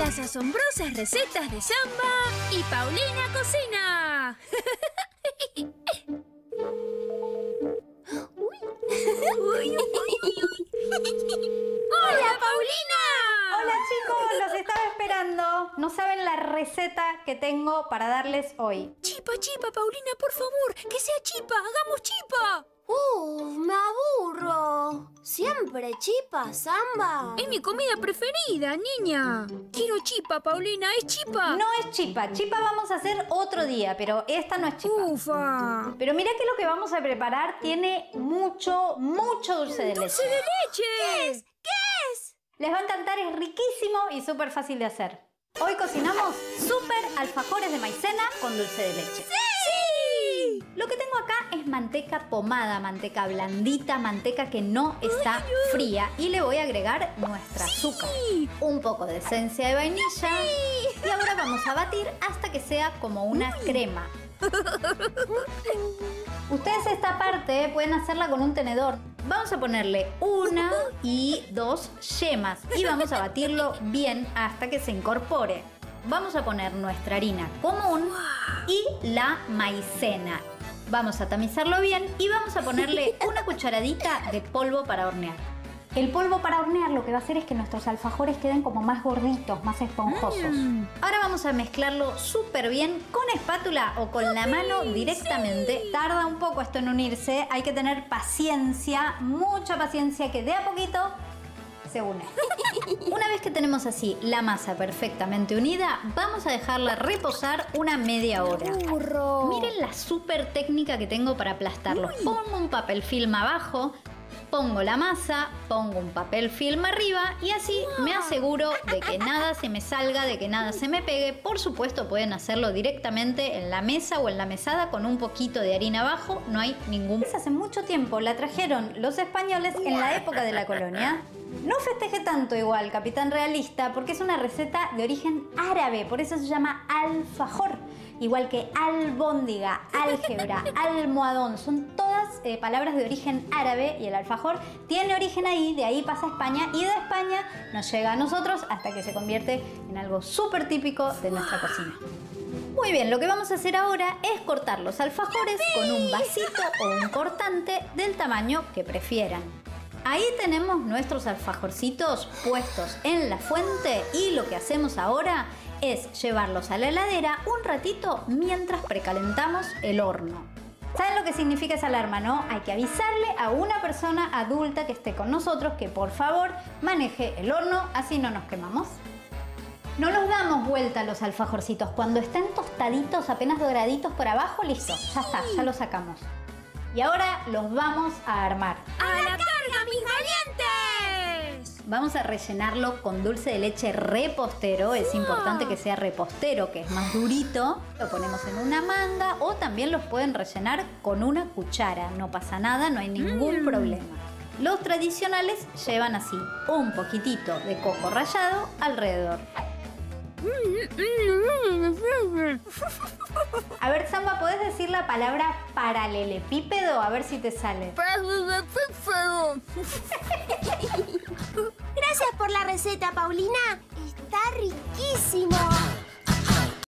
Las asombrosas recetas de Zamba y Paulina Cocina. ¡Hola, Paulina! Hola, chicos, los estaba esperando. No saben la receta que tengo para darles hoy. Chipa, chipa, Paulina, por favor, que sea chipa, hagamos chipa. Me aburro. Siempre chipa, Zamba. Es mi comida preferida, niña. Quiero chipa, Paulina. ¿Es chipa? No es chipa. Chipa vamos a hacer otro día, pero esta no es chipa. Ufa. Pero mira que lo que vamos a preparar tiene mucho, mucho dulce de leche. ¡Dulce de leche! ¿Qué es? ¿Qué es? Les va a encantar, es riquísimo y súper fácil de hacer. Hoy cocinamos súper alfajores de maicena con dulce de leche. ¡Sí! Lo que tengo acá es manteca pomada, manteca blandita, manteca que no está fría. Y le voy a agregar nuestra azúcar, un poco de esencia de vainilla. Y ahora vamos a batir hasta que sea como una crema. Ustedes esta parte pueden hacerla con un tenedor. Vamos a ponerle una y dos yemas y vamos a batirlo bien hasta que se incorpore. Vamos a poner nuestra harina común y la maicena. Vamos a tamizarlo bien y vamos a ponerle una cucharadita de polvo para hornear. El polvo para hornear lo que va a hacer es que nuestros alfajores queden como más gorditos, más esponjosos. Ahora vamos a mezclarlo súper bien con espátula o con la mano directamente. Tarda un poco esto en unirse, hay que tener paciencia, mucha paciencia, que de a poquito se une. Una vez que tenemos así la masa perfectamente unida, vamos a dejarla reposar una media hora. ¡Burro! Miren la súper técnica que tengo para aplastarlos. Pongo un papel film abajo, pongo la masa, pongo un papel film arriba y así me aseguro de que nada se me salga, de que nada se me pegue. Por supuesto, pueden hacerlo directamente en la mesa o en la mesada con un poquito de harina abajo, no hay ningún... Hace mucho tiempo la trajeron los españoles en la época de la colonia. No festeje tanto igual, Capitán Realista, porque es una receta de origen árabe, por eso se llama alfajor, igual que albóndiga, álgebra, almohadón, son todas palabras de origen árabe y el alfajor tiene origen ahí, de ahí pasa a España y de España nos llega a nosotros hasta que se convierte en algo súper típico de nuestra cocina. Muy bien, lo que vamos a hacer ahora es cortar los alfajores con un vasito o un cortante del tamaño que prefieran. Ahí tenemos nuestros alfajorcitos puestos en la fuente y lo que hacemos ahora es llevarlos a la heladera un ratito mientras precalentamos el horno. ¿Saben lo que significa esa alarma, no? Hay que avisarle a una persona adulta que esté con nosotros que por favor maneje el horno, así no nos quemamos. No los damos vuelta a los alfajorcitos, cuando estén tostaditos, apenas doraditos por abajo, listo, ya está, ya los sacamos. Y ahora los vamos a armar. ¡A la carga, mis valientes! Vamos a rellenarlo con dulce de leche repostero. Es importante que sea repostero, que es más durito. Lo ponemos en una manga o también los pueden rellenar con una cuchara. No pasa nada, no hay ningún problema. Los tradicionales llevan así un poquitito de coco rallado alrededor. A ver, Zamba, ¿podés decir la palabra paralelepípedo? A ver si te sale. Gracias por la receta, Paulina. Está riquísimo.